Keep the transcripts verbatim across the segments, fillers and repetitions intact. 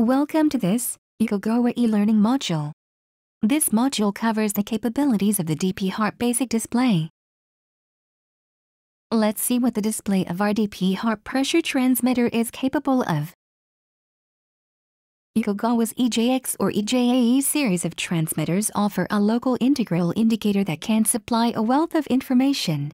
Welcome to this Yokogawa e-learning module. This module covers the capabilities of the DPharp basic display. Let's see what the display of our DPharp pressure transmitter is capable of. Yokogawa's E J X or E J A E series of transmitters offer a local integral indicator that can supply a wealth of information.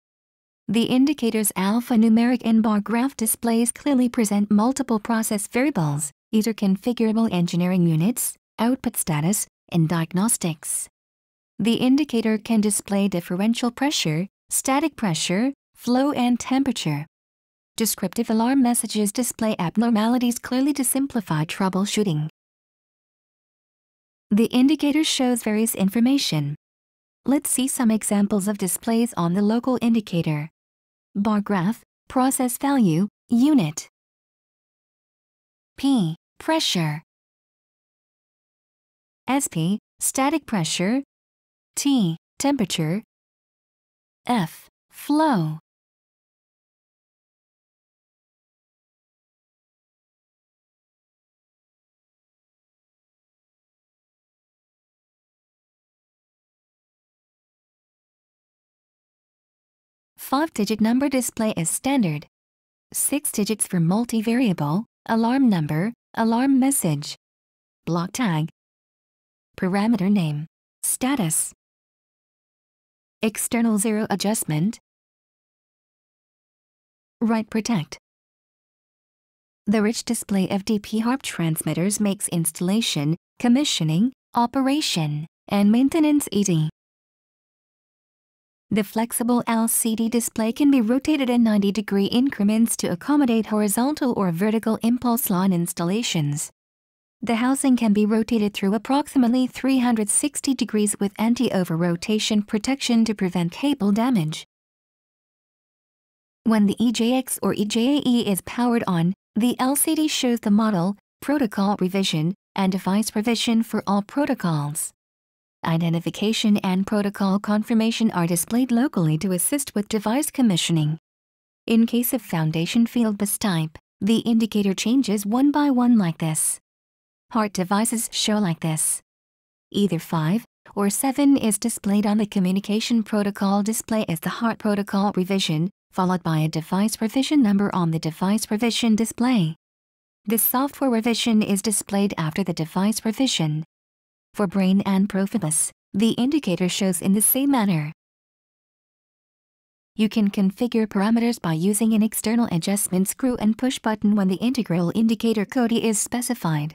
The indicator's alphanumeric N-bar graph displays clearly present multiple process variables, either configurable engineering units, output status, and diagnostics. The indicator can display differential pressure, static pressure, flow and temperature. Descriptive alarm messages display abnormalities clearly to simplify troubleshooting. The indicator shows various information. Let's see some examples of displays on the local indicator. Bar graph, process value, unit. P, pressure. S P, static pressure. T, temperature. F, flow. Five-digit number display is standard. Six digits for multivariable, alarm number, alarm message, block tag, parameter name, status, external zero adjustment, write protect. The rich display of DPharp transmitters makes installation, commissioning, operation, and maintenance easy. The flexible L C D display can be rotated in ninety degree increments to accommodate horizontal or vertical impulse line installations. The housing can be rotated through approximately three hundred sixty degrees with anti-over-rotation protection to prevent cable damage. When the E J X or E J A E is powered on, the L C D shows the model, protocol revision, and device revision for all protocols. Identification and protocol confirmation are displayed locally to assist with device commissioning. In case of Foundation Fieldbus type, the indicator changes one by one like this. HART devices show like this. Either five or seven is displayed on the communication protocol display as the HART protocol revision, followed by a device revision number on the device revision display. The software revision is displayed after the device revision. For BRAIN and PROFIBUS, the indicator shows in the same manner. You can configure parameters by using an external adjustment screw and push button when the integral indicator code is specified.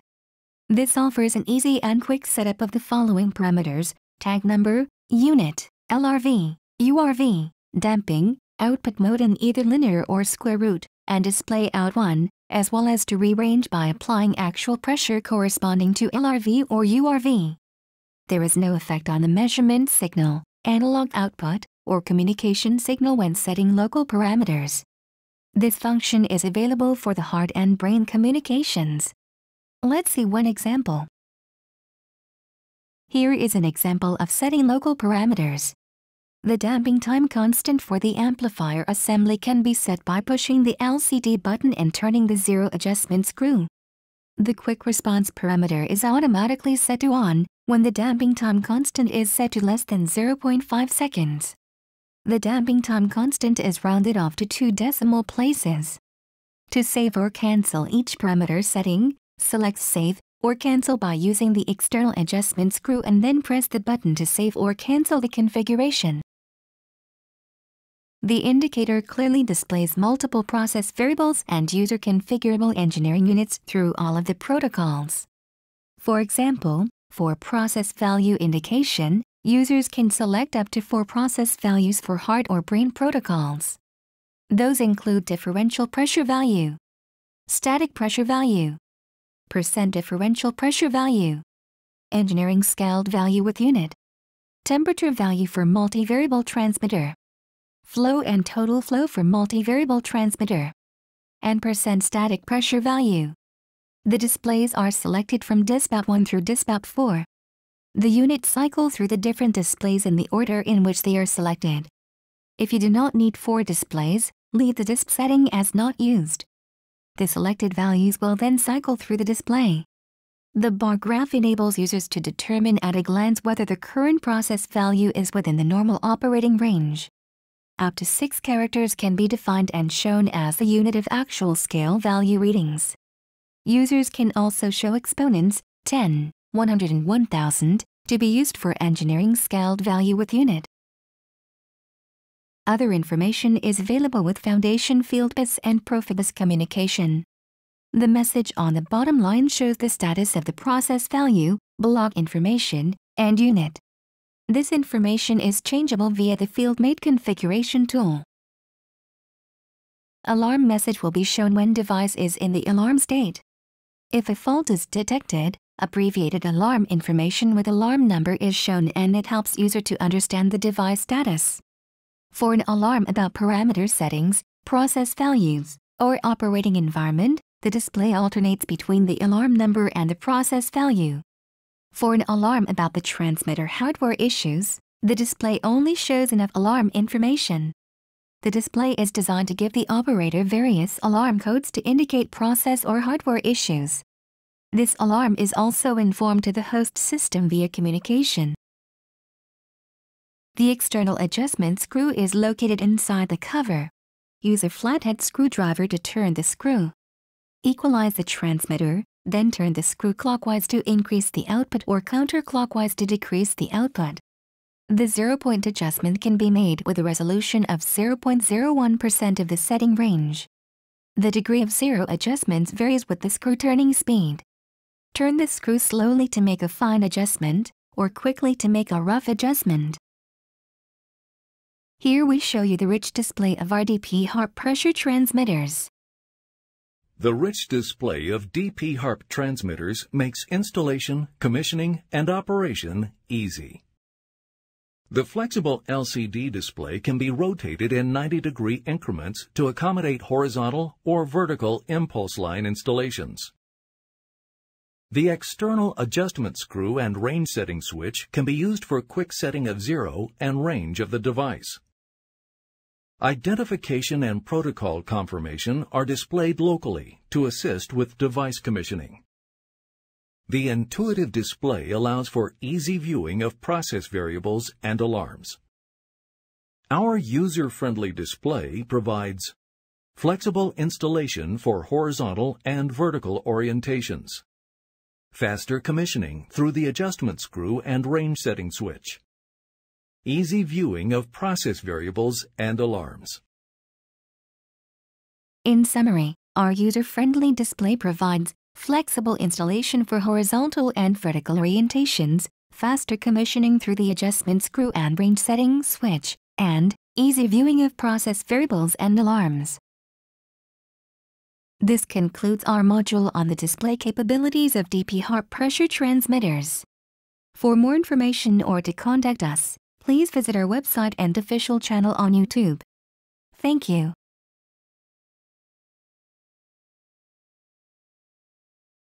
This offers an easy and quick setup of the following parameters: tag number, unit, L R V, U R V, damping, output mode in either linear or square root, and display out one, as well as to rearrange by applying actual pressure corresponding to L R V or U R V. There is no effect on the measurement signal, analog output, or communication signal when setting local parameters. This function is available for the HART and BRAIN communications. Let's see one example. Here is an example of setting local parameters. The damping time constant for the amplifier assembly can be set by pushing the L C D button and turning the zero adjustment screw. The quick response parameter is automatically set to on when the damping time constant is set to less than zero point five seconds. The damping time constant is rounded off to two decimal places. To save or cancel each parameter setting, select Save or Cancel by using the external adjustment screw and then press the button to save or cancel the configuration. The indicator clearly displays multiple process variables and user configurable engineering units through all of the protocols. For example, for process value indication, users can select up to four process values for HART or BRAIN protocols. Those include differential pressure value, static pressure value, percent differential pressure value, engineering scaled value with unit, temperature value for multivariable transmitter, flow and total flow for multivariable transmitter, and percent static pressure value. The displays are selected from DISPAP one through DISPAP four. The units cycle through the different displays in the order in which they are selected. If you do not need four displays, leave the DISP setting as not used. The selected values will then cycle through the display. The bar graph enables users to determine at a glance whether the current process value is within the normal operating range. Up to six characters can be defined and shown as the unit of actual scale value readings. Users can also show exponents ten, one hundred, and one thousand to be used for engineering scaled value with unit. Other information is available with Foundation Fieldbus and PROFIBUS communication. The message on the bottom line shows the status of the process value, block information, and unit. This information is changeable via the FieldMate configuration tool. Alarm message will be shown when device is in the alarm state. If a fault is detected, abbreviated alarm information with alarm number is shown and it helps user to understand the device status. For an alarm about parameter settings, process values, or operating environment, the display alternates between the alarm number and the process value. For an alarm about the transmitter hardware issues, the display only shows enough alarm information. The display is designed to give the operator various alarm codes to indicate process or hardware issues. This alarm is also informed to the host system via communication. The external adjustment screw is located inside the cover. Use a flathead screwdriver to turn the screw. Equalize the transmitter, then turn the screw clockwise to increase the output or counterclockwise to decrease the output. The zero-point adjustment can be made with a resolution of zero point zero one percent of the setting range. The degree of zero adjustments varies with the screw turning speed. Turn the screw slowly to make a fine adjustment, or quickly to make a rough adjustment. Here we show you the rich display of our DPharp pressure transmitters. The rich display of DPharp transmitters makes installation, commissioning, and operation easy. The flexible L C D display can be rotated in ninety degree increments to accommodate horizontal or vertical impulse line installations. The external adjustment screw and range setting switch can be used for quick setting of zero and range of the device. Identification and protocol confirmation are displayed locally to assist with device commissioning. The intuitive display allows for easy viewing of process variables and alarms. Our user-friendly display provides flexible installation for horizontal and vertical orientations, faster commissioning through the adjustment screw and range setting switch, easy viewing of process variables and alarms. In summary, our user-friendly display provides flexible installation for horizontal and vertical orientations, faster commissioning through the adjustment screw and range setting switch, and easy viewing of process variables and alarms. This concludes our module on the display capabilities of DPharp pressure transmitters. For more information or to contact us, please visit our website and official channel on YouTube. Thank you.